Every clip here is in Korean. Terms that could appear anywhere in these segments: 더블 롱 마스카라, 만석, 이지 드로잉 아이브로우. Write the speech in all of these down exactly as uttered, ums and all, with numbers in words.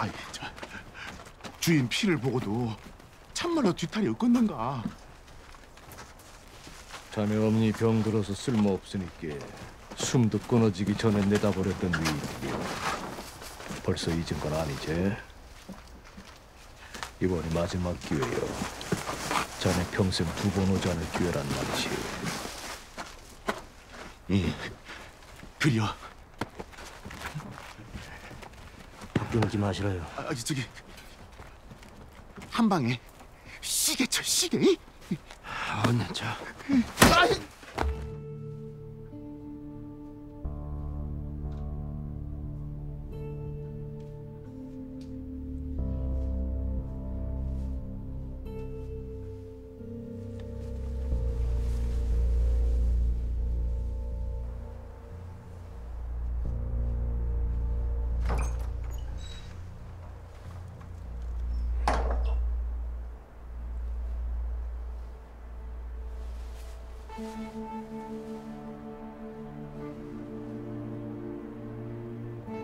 아이, 저, 주인 피를 보고도 참말로 뒤탈이 없겠는가. 자네 어머니 병들어서 쓸모없으니까 숨도 끊어지기 전에 내다버렸던 위기 벌써 잊은 건 아니지? 이번이 마지막 기회요. 자네 평생 두 번 오지 않을 기회란 말이지. 예, 그려. 바쁘지 마시라요. 아, 저기 한 방에 시계철 시계. 아우 자.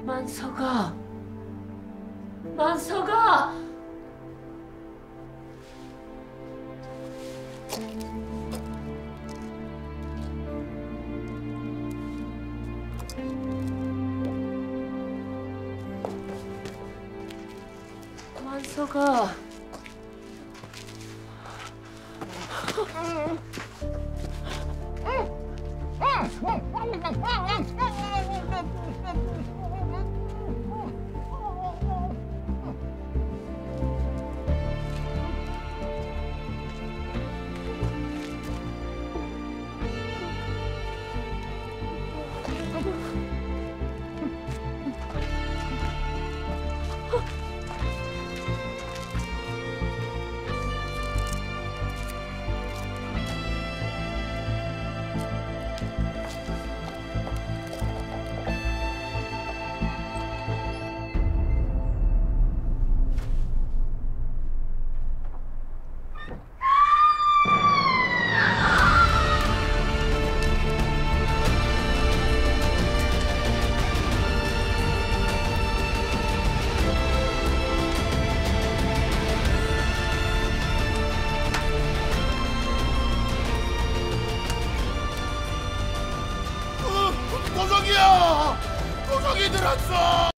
만석아, 만석아, 만석아. 보석이야! 보석이 들었어!